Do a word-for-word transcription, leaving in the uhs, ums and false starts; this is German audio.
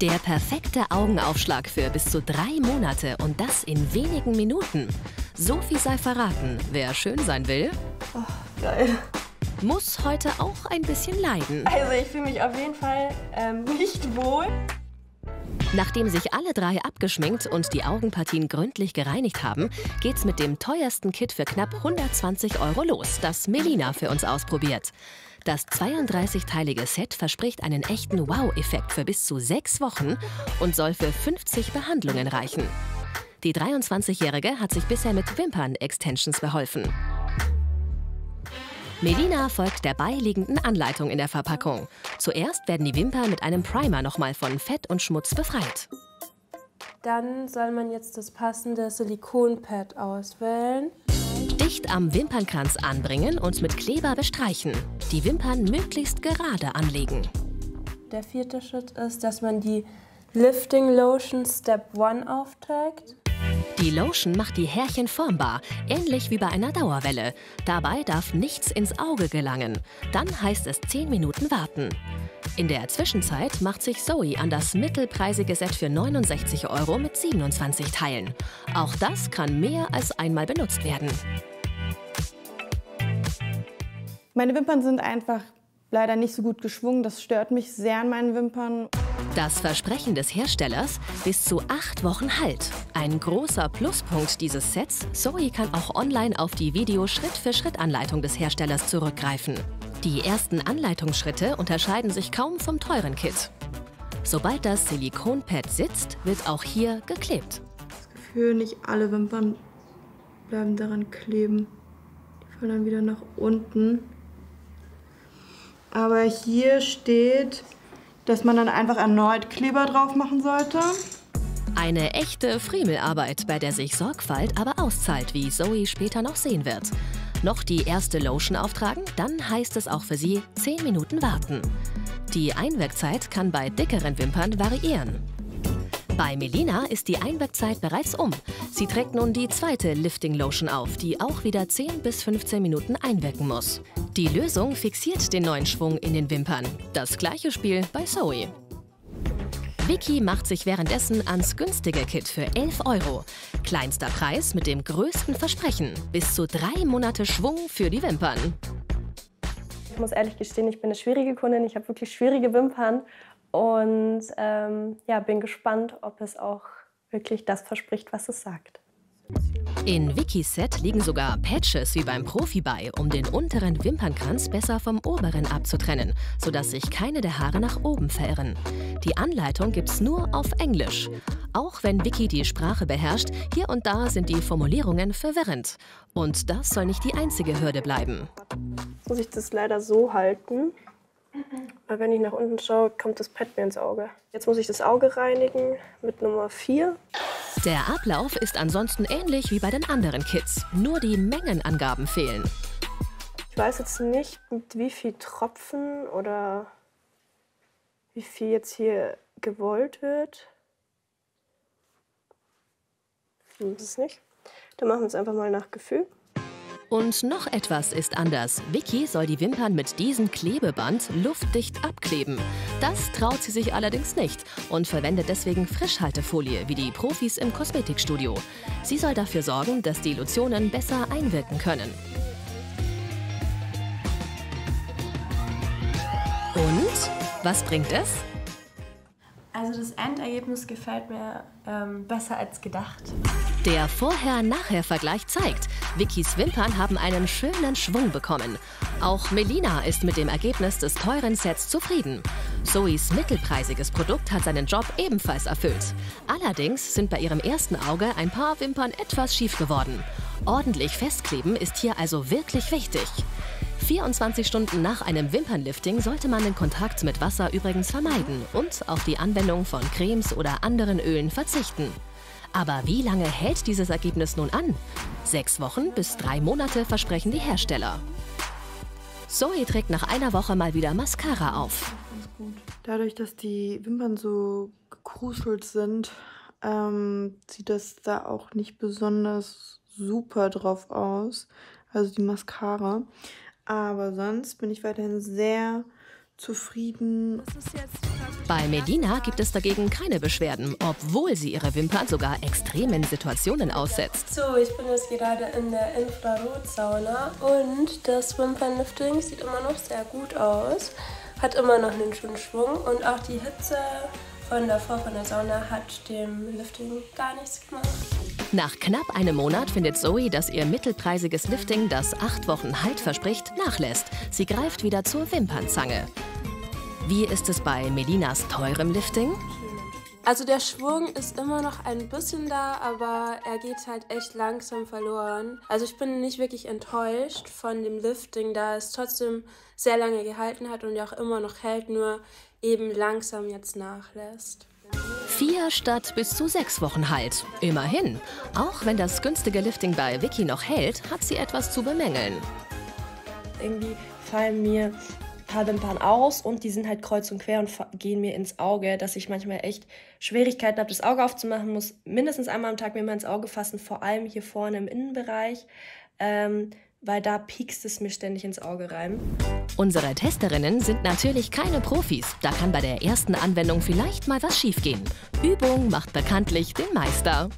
Der perfekte Augenaufschlag für bis zu drei Monate und das in wenigen Minuten. So viel sei verraten, wer schön sein will, oh, geil. Muss heute auch ein bisschen leiden. Also ich fühle mich auf jeden Fall ähm, nicht wohl. Nachdem sich alle drei abgeschminkt und die Augenpartien gründlich gereinigt haben, geht's mit dem teuersten Kit für knapp hundertzwanzig Euro los, das Melina für uns ausprobiert. Das zweiunddreißigteilige Set verspricht einen echten Wow-Effekt für bis zu sechs Wochen und soll für fünfzig Behandlungen reichen. Die dreiundzwanzigjährige hat sich bisher mit Wimpern-Extensions beholfen. Melina folgt der beiliegenden Anleitung in der Verpackung. Zuerst werden die Wimpern mit einem Primer nochmal von Fett und Schmutz befreit. Dann soll man jetzt das passende Silikonpad auswählen. Dicht am Wimpernkranz anbringen und mit Kleber bestreichen. Die Wimpern möglichst gerade anlegen. Der vierte Schritt ist, dass man die Lifting Lotion Step eins aufträgt. Die Lotion macht die Härchen formbar, ähnlich wie bei einer Dauerwelle. Dabei darf nichts ins Auge gelangen. Dann heißt es zehn Minuten warten. In der Zwischenzeit macht sich Zoe an das mittelpreisige Set für neunundsechzig Euro mit siebenundzwanzig Teilen. Auch das kann mehr als einmal benutzt werden. Meine Wimpern sind einfach leider nicht so gut geschwungen. Das stört mich sehr an meinen Wimpern. Das Versprechen des Herstellers, bis zu acht Wochen Halt. Ein großer Pluspunkt dieses Sets, Zoe kann auch online auf die Video-Schritt-für-Schritt-Anleitung des Herstellers zurückgreifen. Die ersten Anleitungsschritte unterscheiden sich kaum vom teuren Kit. Sobald das Silikonpad sitzt, wird auch hier geklebt. Das Gefühl, nicht alle Wimpern bleiben daran kleben. Die fallen dann wieder nach unten. Aber hier steht, dass man dann einfach erneut Kleber drauf machen sollte. Eine echte Friemelarbeit, bei der sich Sorgfalt aber auszahlt, wie Zoe später noch sehen wird. Noch die erste Lotion auftragen, dann heißt es auch für sie zehn Minuten warten. Die Einwirkzeit kann bei dickeren Wimpern variieren. Bei Melina ist die Einwirkzeit bereits um. Sie trägt nun die zweite Lifting Lotion auf, die auch wieder zehn bis fünfzehn Minuten einwirken muss. Die Lösung fixiert den neuen Schwung in den Wimpern. Das gleiche Spiel bei Zoe. Vicky macht sich währenddessen ans günstige Kit für elf Euro. Kleinster Preis mit dem größten Versprechen. Bis zu drei Monate Schwung für die Wimpern. Ich muss ehrlich gestehen, ich bin eine schwierige Kundin. Ich habe wirklich schwierige Wimpern. Und ähm, ja, bin gespannt, ob es auch wirklich das verspricht, was es sagt. In Vickys Set liegen sogar Patches wie beim Profi bei, um den unteren Wimpernkranz besser vom oberen abzutrennen, sodass sich keine der Haare nach oben verirren. Die Anleitung gibt's nur auf Englisch. Auch wenn Vicky die Sprache beherrscht, hier und da sind die Formulierungen verwirrend. Und das soll nicht die einzige Hürde bleiben. Jetzt muss ich das leider so halten. Weil wenn ich nach unten schaue, kommt das Pad mir ins Auge. Jetzt muss ich das Auge reinigen mit Nummer vier. Der Ablauf ist ansonsten ähnlich wie bei den anderen Kits. Nur die Mengenangaben fehlen. Ich weiß jetzt nicht, mit wie viel Tropfen oder wie viel jetzt hier gewollt wird. Ich weiß es nicht. Dann machen wir es einfach mal nach Gefühl. Und noch etwas ist anders. Vicky soll die Wimpern mit diesem Klebeband luftdicht abkleben. Das traut sie sich allerdings nicht und verwendet deswegen Frischhaltefolie, wie die Profis im Kosmetikstudio. Sie soll dafür sorgen, dass die Lotionen besser einwirken können. Und? Was bringt es? Also das Endergebnis gefällt mir ähm, besser als gedacht. Der Vorher-Nachher-Vergleich zeigt, Vickys Wimpern haben einen schönen Schwung bekommen. Auch Melina ist mit dem Ergebnis des teuren Sets zufrieden. Zoes mittelpreisiges Produkt hat seinen Job ebenfalls erfüllt. Allerdings sind bei ihrem ersten Auge ein paar Wimpern etwas schief geworden. Ordentlich festkleben ist hier also wirklich wichtig. vierundzwanzig Stunden nach einem Wimpernlifting sollte man den Kontakt mit Wasser übrigens vermeiden und auf die Anwendung von Cremes oder anderen Ölen verzichten. Aber wie lange hält dieses Ergebnis nun an? Sechs Wochen bis drei Monate versprechen die Hersteller. Zoe trägt nach einer Woche mal wieder Mascara auf. Dadurch, dass die Wimpern so gekruselt sind, ähm, sieht das da auch nicht besonders super drauf aus. Also die Mascara. Aber sonst bin ich weiterhin sehr zufrieden. Bei Melina gibt es dagegen keine Beschwerden, obwohl sie ihre Wimpern sogar extremen Situationen aussetzt. So, ich bin jetzt gerade in der Infrarotsauna und das Wimpernlifting sieht immer noch sehr gut aus, hat immer noch einen schönen Schwung und auch die Hitze von davor von der Sauna hat dem Lifting gar nichts gemacht. Nach knapp einem Monat findet Zoe, dass ihr mittelpreisiges Lifting, das acht Wochen Halt verspricht, nachlässt. Sie greift wieder zur Wimpernzange. Wie ist es bei Melinas teurem Lifting? Also der Schwung ist immer noch ein bisschen da, aber er geht halt echt langsam verloren. Also ich bin nicht wirklich enttäuscht von dem Lifting, da es trotzdem sehr lange gehalten hat und ja auch immer noch hält, nur eben langsam jetzt nachlässt. Vier statt bis zu sechs Wochen Halt. Immerhin. Auch wenn das günstige Lifting bei Vicky noch hält, hat sie etwas zu bemängeln. Irgendwie fallen mir ein paar Wimpern aus und die sind halt kreuz und quer und gehen mir ins Auge, dass ich manchmal echt Schwierigkeiten habe, das Auge aufzumachen, muss mindestens einmal am Tag mir mal ins Auge fassen, vor allem hier vorne im Innenbereich. Ähm, weil da piekst es mir ständig ins Auge rein. Unsere Testerinnen sind natürlich keine Profis. Da kann bei der ersten Anwendung vielleicht mal was schiefgehen. Übung macht bekanntlich den Meister.